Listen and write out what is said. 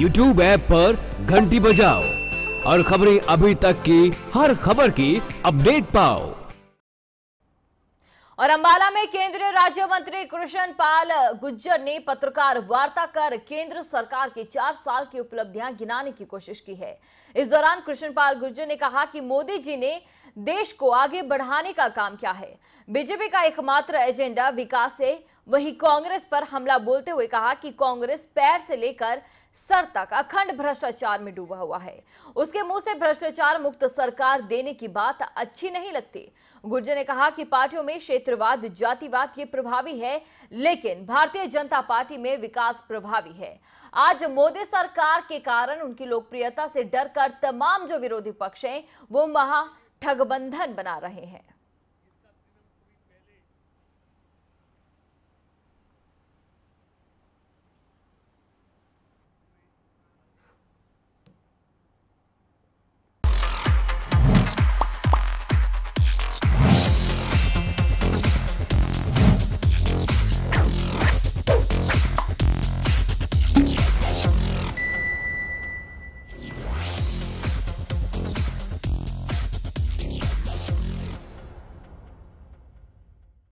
YouTube app पर घंटी बजाओ और खबरें अभी तक की हर खबर की अपडेट पाओ। और अंबाला में केंद्रीय राज्य मंत्री कृष्ण पाल गुर्जर ने पत्रकार वार्ता कर केंद्र सरकार की 4 साल की उपलब्धियां गिनाने की कोशिश की है। इस दौरान कृष्ण पाल गुर्जर ने कहा कि मोदी जी ने देश को आगे बढ़ाने का काम किया है। बीजेपी का एकमात्र एजेंडा विकास है। वहीं कांग्रेस पर हमला बोलते हुए कहा कि कांग्रेस पैर से लेकर सर तक अखंड भ्रष्टाचार में डूबा हुआ है। उसके मुंह से भ्रष्टाचार मुक्त सरकार देने की बात अच्छी नहीं लगती। गुर्जर ने कहा कि पार्टियों में क्षेत्रवाद, जातिवाद ये प्रभावी है, लेकिन भारतीय जनता पार्टी में विकास प्रभावी है। आज मोदी सरकार के कारण उनकी लोकप्रियता से डरकर तमाम जो विरोधी पक्ष हैं वो महा ठगबंधन बना रहे हैं।